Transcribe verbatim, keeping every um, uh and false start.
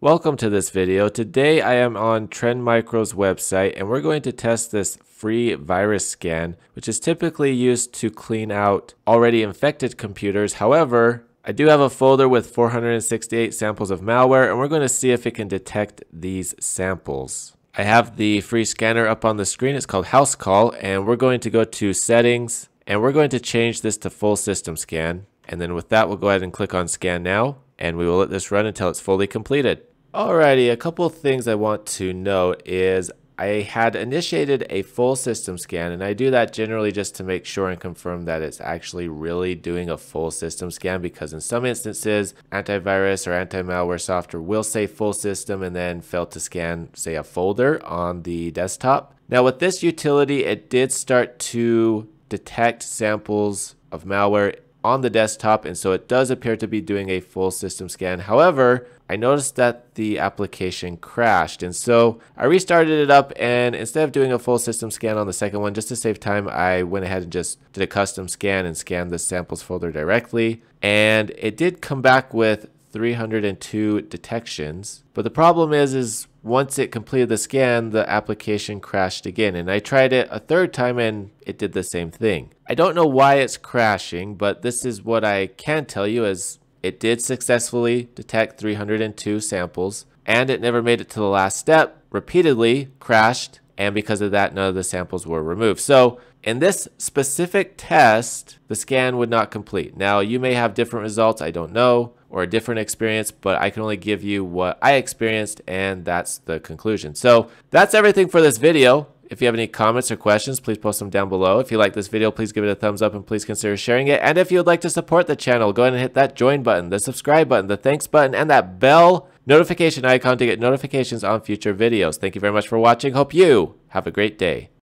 Welcome to this video. Today I am on Trend Micro's website and we're going to test this free virus scan, which is typically used to clean out already infected computers. However, I do have a folder with four hundred sixty-eight samples of malware and we're going to see if it can detect these samples. I have the free scanner up on the screen. It's called HouseCall and we're going to go to settings and we're going to change this to full system scan. And then with that, we'll go ahead and click on scan now and we will let this run until it's fully completed. Alrighty, a couple of things I want to note is I had initiated a full system scan, and I do that generally just to make sure and confirm that it's actually really doing a full system scan, because in some instances, antivirus or anti-malware software will say full system and then fail to scan, say, a folder on the desktop. Now with this utility, it did start to detect samples of malware on the desktop, and so it does appear to be doing a full system scan. However, I noticed that the application crashed, and so I restarted it up, and instead of doing a full system scan on the second one, just to save time, I went ahead and just did a custom scan and scanned the samples folder directly, and it did come back with three hundred two detections. But the problem is is once it completed the scan, the application crashed again, and I tried it a third time and it did the same thing. I don't know why it's crashing, but this is what I can tell you is it did successfully detect three hundred two samples, and it never made it to the last step, repeatedly crashed, and because of that, none of the samples were removed. So in this specific test, the scan would not complete. Now you may have different results, I don't know, or a different experience, but I can only give you what I experienced, and that's the conclusion. So that's everything for this video. If you have any comments or questions, please post them down below. If you like this video, please give it a thumbs up and please consider sharing it. And if you would like to support the channel, go ahead and hit that join button, the subscribe button, the thanks button, and that bell notification icon to get notifications on future videos. Thank you very much for watching. Hope you have a great day.